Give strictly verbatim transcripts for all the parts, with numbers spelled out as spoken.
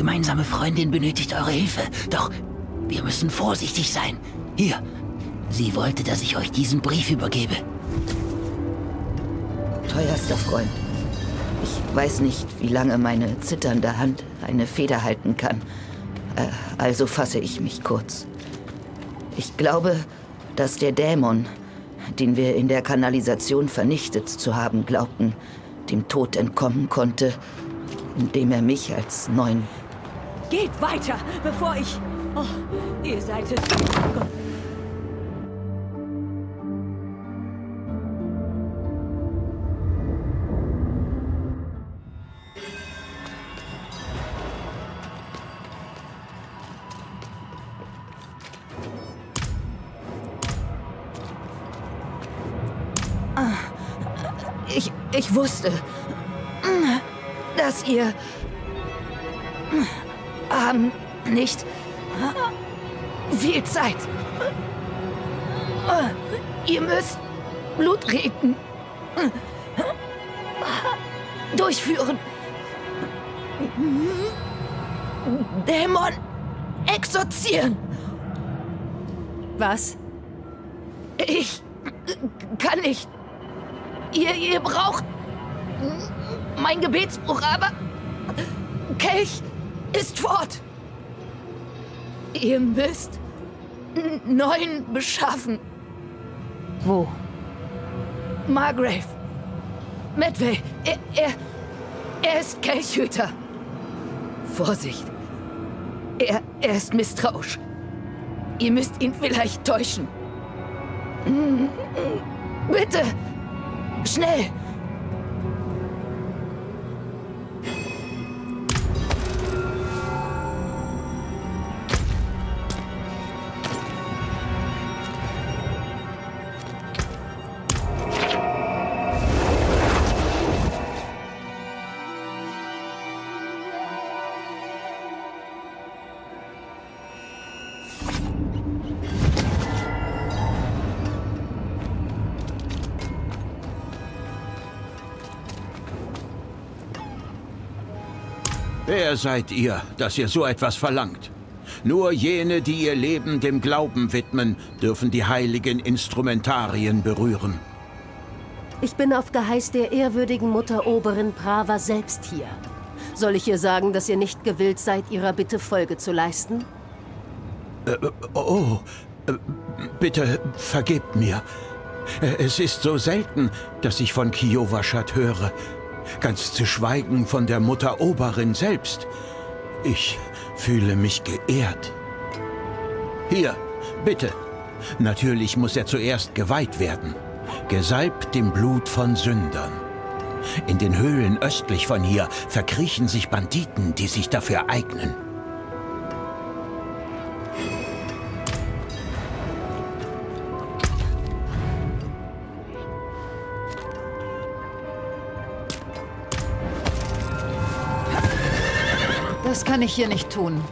gemeinsame Freundin benötigt eure Hilfe. Doch wir müssen vorsichtig sein. Hier, sie wollte, dass ich euch diesen Brief übergebe. Teuerster Freund, ich weiß nicht, wie lange meine zitternde Hand eine Feder halten kann. Äh, also fasse ich mich kurz. Ich glaube, dass der Dämon, den wir in der Kanalisation vernichtet zu haben glaubten, dem Tod entkommen konnte, indem er mich als neuen... Geht weiter, bevor ich... Oh, ihr seid es. Gott. Ich, ich wusste, dass ihr haben nicht viel Zeit. Ihr müsst Blutreten durchführen. Dämon exorzieren. Was? Ich kann nicht. Ihr, ihr braucht mein Gebetsbuch, aber Kelch ist fort. Ihr müsst neuen beschaffen. Wo? Margrave. Medwe. Er, er, er ist Kelchhüter. Vorsicht. Er, er ist misstrauisch. Ihr müsst ihn vielleicht täuschen. Bitte. Schnell! Wer seid ihr, dass ihr so etwas verlangt? Nur jene, die ihr Leben dem Glauben widmen, dürfen die heiligen Instrumentarien berühren. Ich bin auf Geheiß der ehrwürdigen Mutter Oberin Prava selbst hier. Soll ich ihr sagen, dass ihr nicht gewillt seid, ihrer Bitte Folge zu leisten? Äh, oh, äh, bitte vergebt mir. Es ist so selten, dass ich von Kyovashad höre. Ganz zu schweigen von der Mutter Oberin selbst. Ich fühle mich geehrt. Hier, bitte. Natürlich muss er zuerst geweiht werden. Gesalbt dem Blut von Sündern. In den Höhlen östlich von hier verkriechen sich Banditen, die sich dafür eignen. Das kann ich hier nicht tun.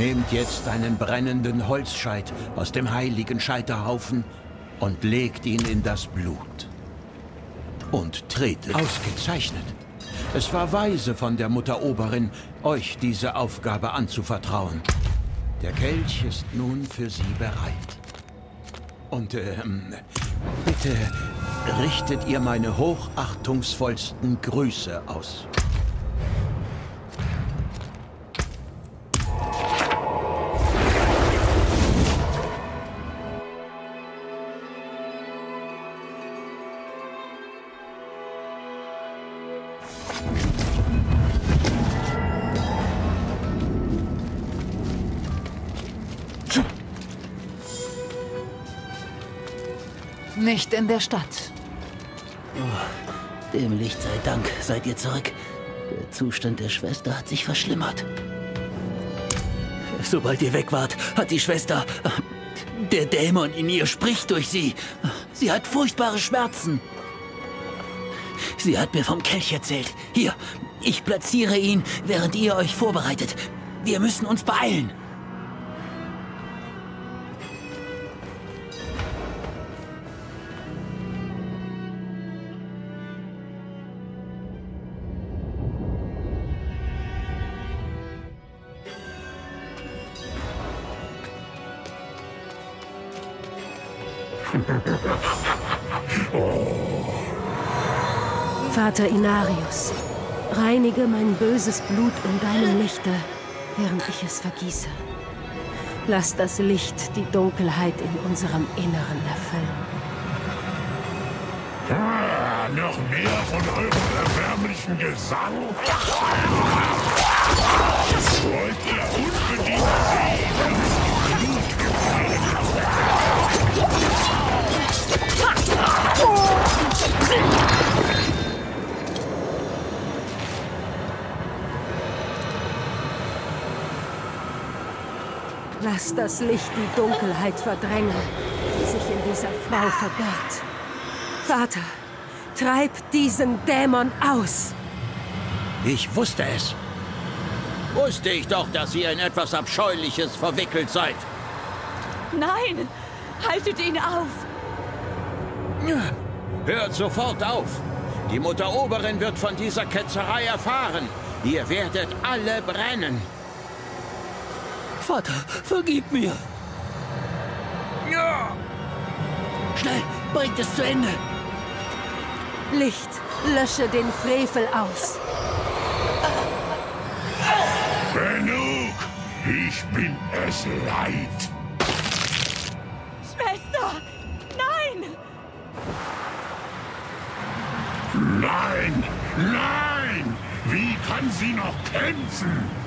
Nehmt jetzt einen brennenden Holzscheit aus dem heiligen Scheiterhaufen und legt ihn in das Blut. Und tretet. Ausgezeichnet. Es war weise von der Mutter Oberin, euch diese Aufgabe anzuvertrauen. Der Kelch ist nun für Sie bereit. Und, ähm, bitte richtet ihr meine hochachtungsvollsten Grüße aus. Nicht in der Stadt. Oh, dem Licht sei Dank, seid ihr zurück. Der Zustand der Schwester hat sich verschlimmert. Sobald ihr weg wart, hat die Schwester... Der Dämon in ihr spricht durch sie. Sie hat furchtbare Schmerzen. Sie hat mir vom Kelch erzählt. Hier, ich platziere ihn, während ihr euch vorbereitet. Wir müssen uns beeilen. Vater Inarius, reinige mein böses Blut in deinem Lichte, während ich es vergieße. Lass das Licht die Dunkelheit in unserem Inneren erfüllen. Ah, noch mehr von eurem erbärmlichen Gesang? Wollt ihr unbedingt sehen, dass ich Blut gefallen habe? Lass das Licht die Dunkelheit verdrängen, die sich in dieser Frau verbirgt. Vater, treib diesen Dämon aus! Ich wusste es. Wusste ich doch, dass ihr in etwas Abscheuliches verwickelt seid. Nein! Haltet ihn auf! Hört sofort auf! Die Mutter Oberin wird von dieser Ketzerei erfahren. Ihr werdet alle brennen. Vater, vergib mir! Ja. Schnell, bringt es zu Ende! Licht, lösche den Frevel aus! Genug! Ich bin es leid! Schwester! Nein! Nein! Nein! Wie kann sie noch kämpfen?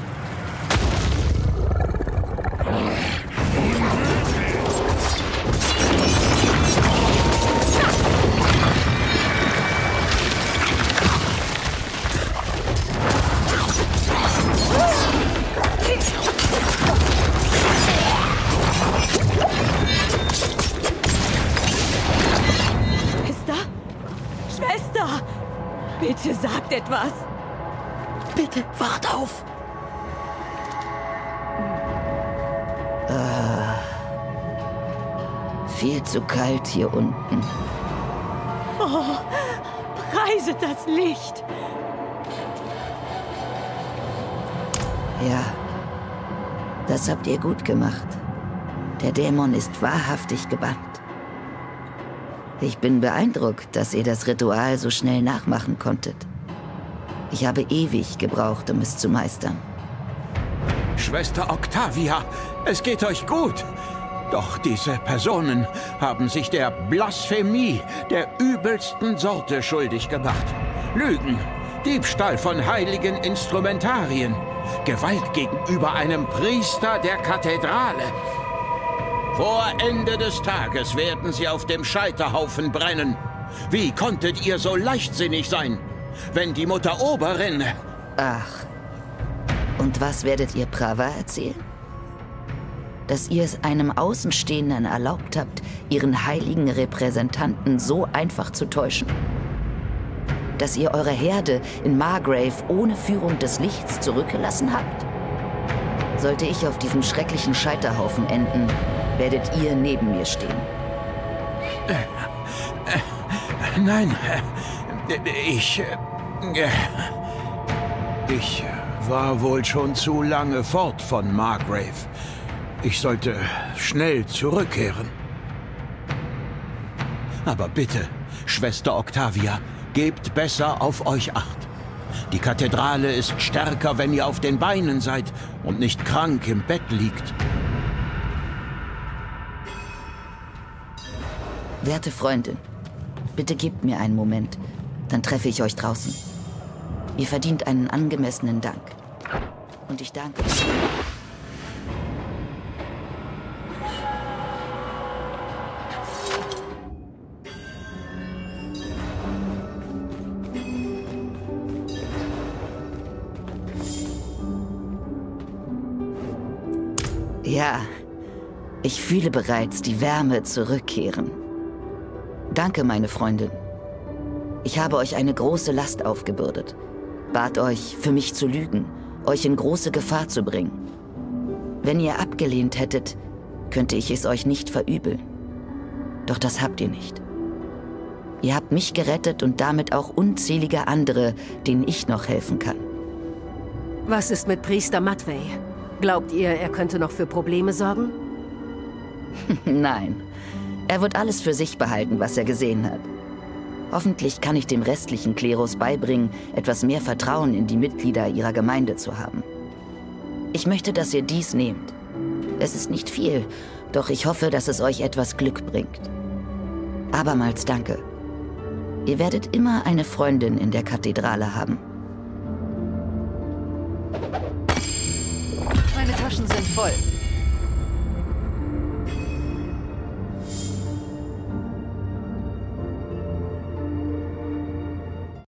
Schwester? Schwester! Bitte sagt etwas! Bitte, wacht auf! Viel zu kalt hier unten. Oh, preiset das Licht! Ja, das habt ihr gut gemacht. Der Dämon ist wahrhaftig gebannt. Ich bin beeindruckt, dass ihr das Ritual so schnell nachmachen konntet. Ich habe ewig gebraucht, um es zu meistern. Schwester Octavia, es geht euch gut! Doch diese Personen haben sich der Blasphemie der übelsten Sorte schuldig gemacht. Lügen, Diebstahl von heiligen Instrumentarien, Gewalt gegenüber einem Priester der Kathedrale. Vor Ende des Tages werden sie auf dem Scheiterhaufen brennen. Wie konntet ihr so leichtsinnig sein, wenn die Mutter Oberin... Ach, und was werdet ihr Prava erzählen? Dass ihr es einem Außenstehenden erlaubt habt, ihren heiligen Repräsentanten so einfach zu täuschen? Dass ihr eure Herde in Margrave ohne Führung des Lichts zurückgelassen habt? Sollte ich auf diesem schrecklichen Scheiterhaufen enden, werdet ihr neben mir stehen. Nein, ich... Ich war wohl schon zu lange fort von Margrave. Ich sollte schnell zurückkehren. Aber bitte, Schwester Octavia, gebt besser auf euch acht. Die Kathedrale ist stärker, wenn ihr auf den Beinen seid und nicht krank im Bett liegt. Werte Freundin, bitte gebt mir einen Moment, dann treffe ich euch draußen. Ihr verdient einen angemessenen Dank. Und ich danke euch. Ja, ich fühle bereits die Wärme zurückkehren. Danke, meine Freundin. Ich habe euch eine große Last aufgebürdet, bat euch, für mich zu lügen, euch in große Gefahr zu bringen. Wenn ihr abgelehnt hättet, könnte ich es euch nicht verübeln. Doch das habt ihr nicht. Ihr habt mich gerettet und damit auch unzählige andere, denen ich noch helfen kann. Was ist mit Priester Matvey? Glaubt ihr, er könnte noch für Probleme sorgen? Nein. Er wird alles für sich behalten, was er gesehen hat. Hoffentlich kann ich dem restlichen Klerus beibringen, etwas mehr Vertrauen in die Mitglieder ihrer Gemeinde zu haben. Ich möchte, dass ihr dies nehmt. Es ist nicht viel, doch ich hoffe, dass es euch etwas Glück bringt. Abermals danke. Ihr werdet immer eine Freundin in der Kathedrale haben. Meine Taschen sind voll.